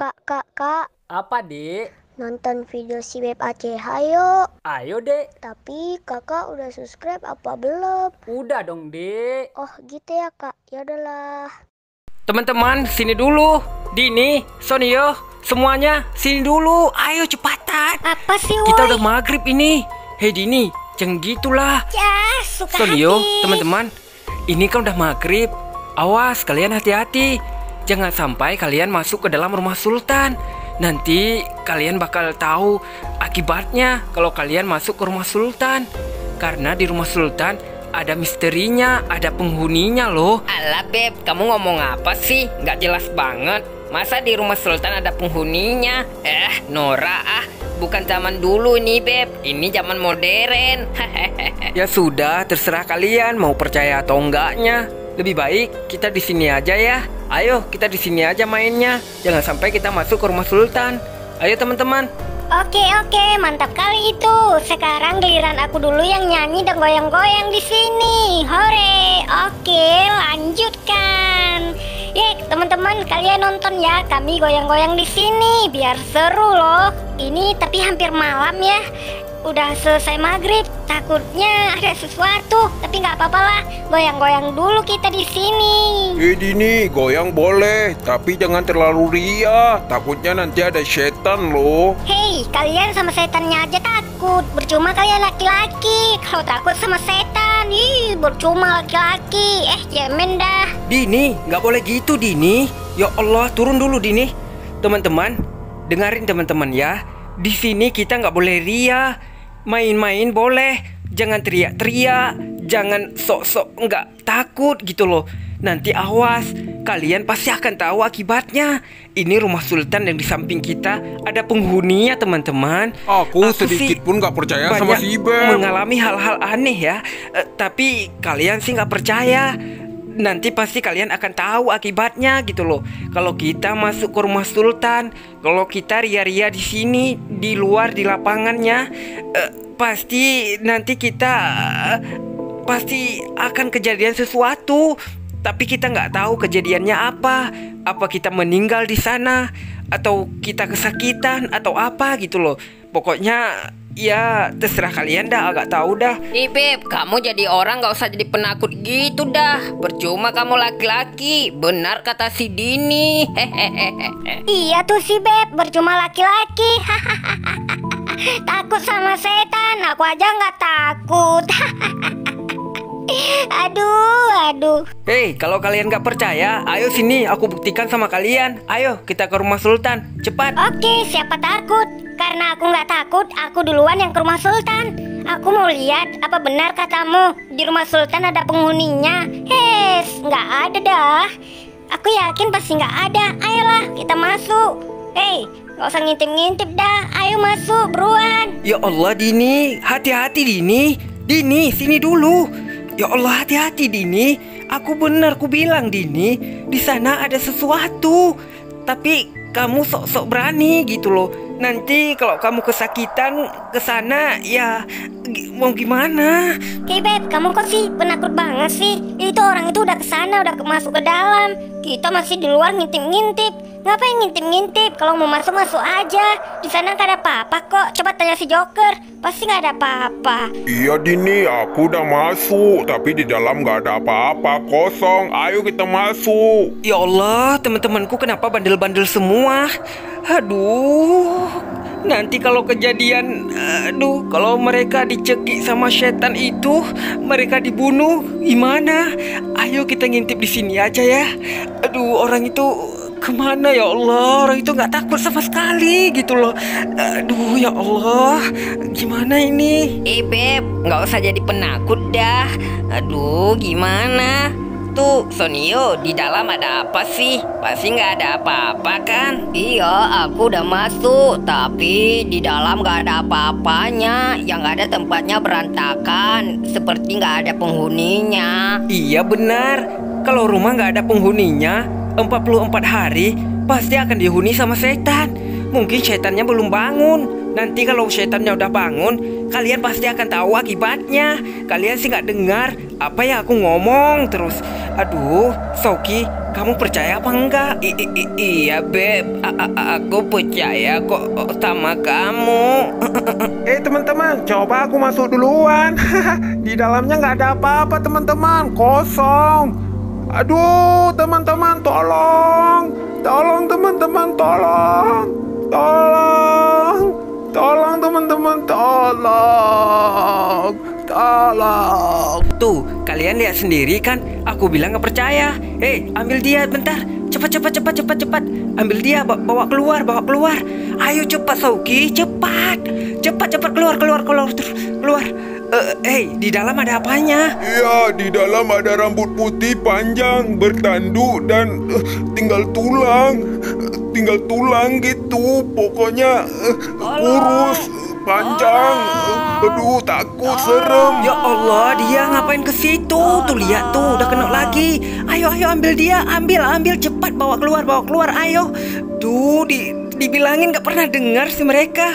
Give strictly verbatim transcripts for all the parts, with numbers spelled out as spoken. Kak, kak, kak. Apa, Dek? Nonton video Sibeb A C H yuk. Ayo, Dek. Tapi kakak udah subscribe apa belum? Udah dong, Dek. Oh, gitu ya, Kak. Yaudahlah. Teman-teman, sini dulu. Dini, Sonio, semuanya sini dulu. Ayo cepatan. Apa sih, woy? Kita udah maghrib ini. Hei, Dini, jangan gitulah. Ya, suka Sonio, hati. Teman-teman, ini kan udah maghrib. Awas, kalian hati-hati. Jangan sampai kalian masuk ke dalam rumah Sultan. Nanti kalian bakal tahu akibatnya kalau kalian masuk ke rumah Sultan. Karena di rumah Sultan ada misterinya, ada penghuninya loh. Alah Beb, kamu ngomong apa sih? Nggak jelas banget. Masa di rumah Sultan ada penghuninya? Eh, Nora ah, bukan zaman dulu ini Beb. Ini zaman modern. Ya sudah, terserah kalian mau percaya atau enggaknya. Lebih baik kita di sini aja ya. Ayo kita di sini aja mainnya. Jangan sampai kita masuk ke rumah Sultan. Ayo teman-teman. Oke oke, mantap kali itu. Sekarang giliran aku dulu yang nyanyi dan goyang-goyang di sini. Hore. Oke, lanjutkan. Ye, teman-teman kalian nonton ya. Kami goyang-goyang di sini biar seru loh. Ini tapi hampir malam ya. Udah selesai maghrib, takutnya ada sesuatu, tapi nggak apa-apa lah, goyang-goyang dulu kita di sini. Eh Dini, goyang boleh, tapi jangan terlalu ria, takutnya nanti ada setan loh. Hei, kalian sama setannya aja takut, percuma kalian laki-laki, kalau takut sama setan, ih percuma laki-laki, eh cemen dah. Dini, nggak boleh gitu Dini, ya Allah turun dulu Dini, teman-teman, dengerin teman-teman ya, di sini kita nggak boleh ria. Main-main boleh, jangan teriak-teriak, jangan sok-sok nggak takut gitu loh. Nanti awas, kalian pasti akan tahu akibatnya. Ini rumah Sultan yang di samping kita ada penghuninya teman-teman. Aku, Aku sedikit pun nggak percaya sama Sibeb. Mengalami hal-hal aneh ya, e, tapi kalian sih nggak percaya. Nanti pasti kalian akan tahu akibatnya gitu loh. Kalau kita masuk ke rumah Sultan, kalau kita ria-ria di sini, di luar di lapangannya, eh, pasti nanti kita eh, pasti akan kejadian sesuatu. Tapi kita nggak tahu kejadiannya apa. Apa kita meninggal di sana, atau kita kesakitan, atau apa gitu loh. Pokoknya ya terserah kalian dah, agak tahu dah. Ih Beb, kamu jadi orang nggak usah jadi penakut gitu dah. Percuma kamu laki-laki. Benar kata si Dini. Iya tuh si Beb, percuma laki-laki. Takut sama setan, aku aja nggak takut. Aduh, aduh. Hei, kalau kalian gak percaya, ayo sini aku buktikan sama kalian. Ayo, kita ke rumah Sultan, cepat. Oke, siapa takut? Karena aku gak takut, aku duluan yang ke rumah Sultan. Aku mau lihat, apa benar katamu? Di rumah Sultan ada penghuninya. Hes, gak ada dah. Aku yakin pasti gak ada. Ayolah, kita masuk. Hei, gak usah ngintip-ngintip dah. Ayo masuk, beruan. Ya Allah, Dini. Hati-hati, Dini. Dini, sini dulu. Ya Allah, hati-hati Dini. Aku benar, ku bilang Dini, di sana ada sesuatu. Tapi kamu sok-sok berani gitu loh. Nanti kalau kamu kesakitan ke sana ya mau gimana? Hei Beb, kamu kok sih penakut banget sih? Itu orang itu udah ke sana, udah masuk ke dalam. Kita masih di luar ngintip-ngintip. Ngapain ngintip-ngintip? Kalau mau masuk-masuk aja. Di sana gak ada apa-apa kok. Coba tanya si Joker. Pasti gak ada apa-apa. Iya Dini, aku udah masuk. Tapi di dalam gak ada apa-apa, kosong. Ayo kita masuk. Ya Allah, teman-temanku kenapa bandel-bandel semua? Aduh, nanti kalau kejadian, aduh, kalau mereka dicekik sama setan itu, mereka dibunuh, gimana? Ayo kita ngintip di sini aja ya. Aduh, orang itu kemana ya Allah? Orang itu nggak takut sama sekali gitu loh. Aduh ya Allah, gimana ini? Eh Beb, nggak usah jadi penakut dah. Aduh, gimana? Tuh Sonio, di dalam ada apa sih? Pasti nggak ada apa-apa kan? Iya, aku udah masuk. Tapi di dalam nggak ada apa-apanya. Yang ada tempatnya berantakan, seperti nggak ada penghuninya. Iya benar. Kalau rumah nggak ada penghuninya empat puluh empat hari pasti akan dihuni sama setan. Mungkin setannya belum bangun. Nanti kalau setannya udah bangun, kalian pasti akan tahu akibatnya. Kalian sih nggak dengar apa yang aku ngomong terus. Aduh, Soki, Kamu percaya apa enggak? I -i -i iya Beb, A -a -a aku percaya kok sama kamu. Eh teman-teman, coba aku masuk duluan. Di dalamnya nggak ada apa-apa teman-teman, kosong. Aduh teman-teman, tolong, tolong teman-teman, tolong, tolong, tolong teman-teman, tolong, tolong. Tuh kalian lihat sendiri kan? Aku bilang nggak percaya. Eh, hey, ambil dia bentar. Cepat, cepat, cepat, cepat, cepat. Ambil dia, bawa keluar, bawa keluar. Ayo cepat Sauki, cepat, cepat, cepat keluar, keluar, keluar, keluar. Uh, eh, hey, di dalam ada apanya? Iya, di dalam ada rambut putih panjang, bertanduk dan uh, tinggal tulang, uh, tinggal tulang gitu. Pokoknya uh, kurus, uh, panjang. Uh, aduh, takut, serem. Ya Allah, dia ngapain ke situ? Tuh lihat tuh, udah kena lagi. Ayo, ayo ambil dia, ambil, ambil cepat, bawa keluar, bawa keluar. Ayo, tuh di. Dibilangin gak pernah dengar sih mereka.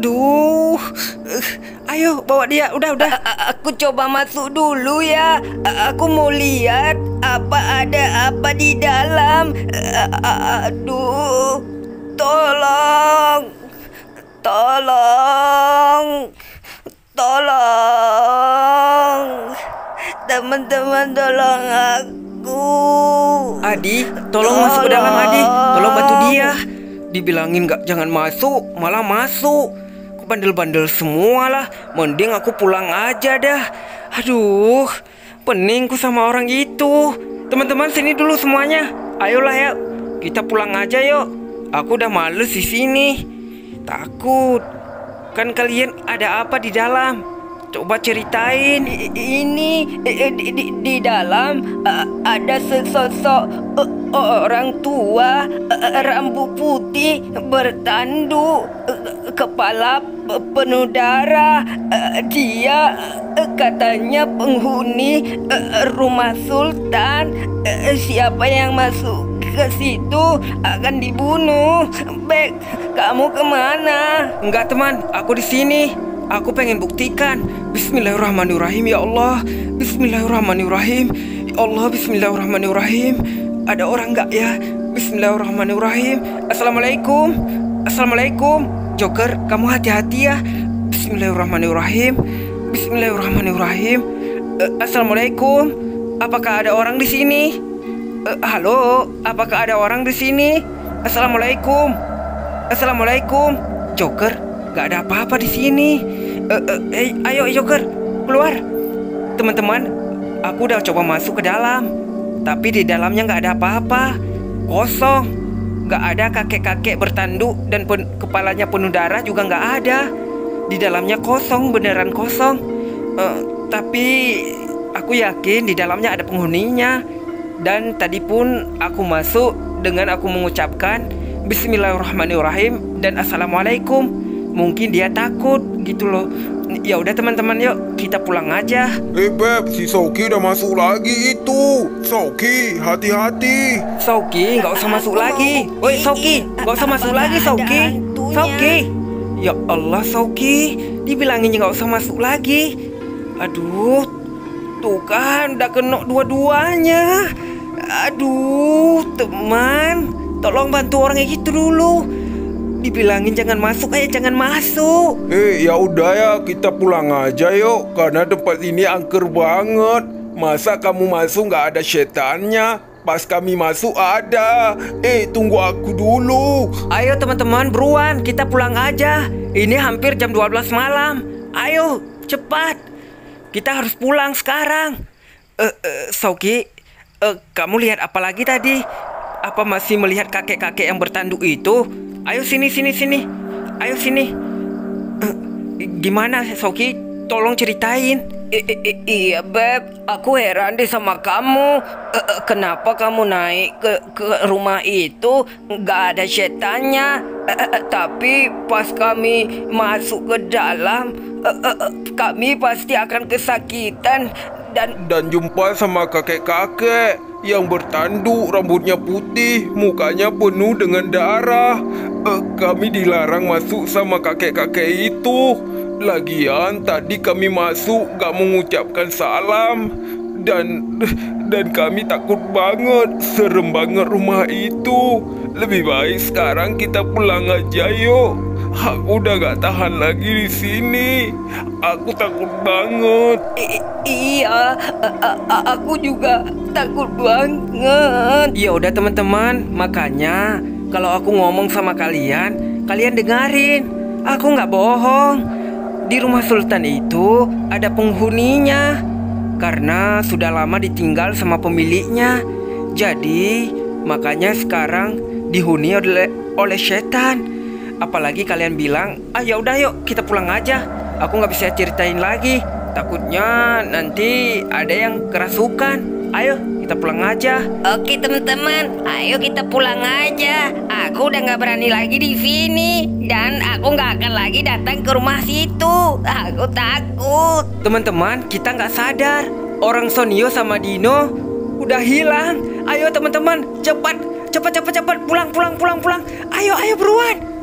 Duh, uh, ayo bawa dia. Udah udah. A aku coba masuk dulu ya. A aku mau lihat apa ada apa di dalam. A aduh, tolong, tolong, tolong, teman-teman tolong aku. Adi, tolong, tolong masuk ke dalam Adi. Tolong bantu dia. Dibilangin gak jangan masuk, malah masuk. Kok bandel-bandel semua lah. Mending aku pulang aja dah. Aduh, peningku sama orang itu. Teman-teman sini dulu semuanya. Ayolah ya, kita pulang aja yuk. Aku udah males di sini. Takut. Kan kalian ada apa di dalam? Coba ceritain. Ini di, di, di dalam ada sesosok orang tua, rambut putih, bertanduk, kepala penuh darah. Dia katanya penghuni rumah sultan. Siapa yang masuk ke situ akan dibunuh. Bek, kamu kemana? Enggak teman, aku di sini. Aku pengen buktikan. Bismillahirrahmanirrahim ya Allah. Bismillahirrahmanirrahim ya Allah. Bismillahirrahmanirrahim. Ada orang nggak ya? Bismillahirrahmanirrahim. Assalamualaikum. Assalamualaikum. Joker, kamu hati-hati ya. Bismillahirrahmanirrahim. Bismillahirrahmanirrahim. Uh, Assalamualaikum. Apakah ada orang di sini? Uh, halo, apakah ada orang di sini? Assalamualaikum. Assalamualaikum. Joker, nggak ada apa-apa di sini. Uh, uh, hey, ayo Joker, keluar. Teman-teman, aku udah coba masuk ke dalam. Tapi di dalamnya nggak ada apa-apa, kosong, nggak ada kakek-kakek bertanduk dan pen kepalanya penuh darah juga nggak ada. Di dalamnya kosong, beneran kosong. Uh, tapi aku yakin di dalamnya ada penghuninya. Dan tadi pun aku masuk dengan aku mengucapkan Bismillahirrahmanirrahim dan Assalamualaikum. Mungkin dia takut gitu loh. Ya udah teman-teman, yuk kita pulang aja. Eh Beb, si Sauki udah masuk lagi itu. Sauki, hati-hati. Sauki, nggak usah masuk lagi. Woi Sauki, nggak usah masuk lagi Sauki. Sauki, ya Allah Sauki, dibilangin nggak usah masuk lagi. Aduh, tuh kan udah kena dua-duanya. Aduh, teman, tolong bantu orang kayak gitu dulu. Dibilangin jangan masuk aja, jangan masuk. Eh, ya udah ya, kita pulang aja yuk. Karena tempat ini angker banget. Masa kamu masuk nggak ada setannya? Pas kami masuk ada. Eh, tunggu aku dulu. Ayo teman-teman, buruan, kita pulang aja. Ini hampir jam dua belas malam. Ayo, cepat. Kita harus pulang sekarang. Eh, eh, Sauki, eh, kamu lihat apa lagi tadi? Apa masih melihat kakek-kakek yang bertanduk itu? Ayo sini, sini, sini. Ayo sini. Uh, gimana Sauki? Tolong ceritain. I -i iya Beb, aku heran deh sama kamu. Uh, kenapa kamu naik ke, ke rumah itu nggak ada setannya? Uh, uh, tapi pas kami masuk ke dalam, uh, uh, uh, kami pasti akan kesakitan dan dan jumpa sama kakek-kakek yang bertanduk, rambutnya putih, mukanya penuh dengan darah. Uh, kami dilarang masuk sama kakek-kakek itu. Lagian tadi kami masuk gak mengucapkan salam. Dan dan kami takut banget. Serem banget rumah itu. Lebih baik sekarang kita pulang aja yuk. Aku udah gak tahan lagi di sini. Aku takut banget. I iya, aku juga takut banget. Ya udah teman-teman, makanya kalau aku ngomong sama kalian, kalian dengarin. Aku nggak bohong. Di rumah Sultan itu ada penghuninya karena sudah lama ditinggal sama pemiliknya. Jadi makanya sekarang dihuni oleh oleh setan. Apalagi kalian bilang, ah ya udah yuk kita pulang aja. Aku nggak bisa ceritain lagi. Takutnya nanti ada yang kerasukan. Ayo kita pulang aja. Oke teman-teman, ayo kita pulang aja. Aku udah nggak berani lagi di sini dan aku nggak akan lagi datang ke rumah situ. Aku takut. Teman-teman, kita nggak sadar orang Sonio sama Dino udah hilang. Ayo teman-teman, cepat, cepat, cepat, cepat pulang, pulang, pulang, pulang. Ayo, ayo buruan.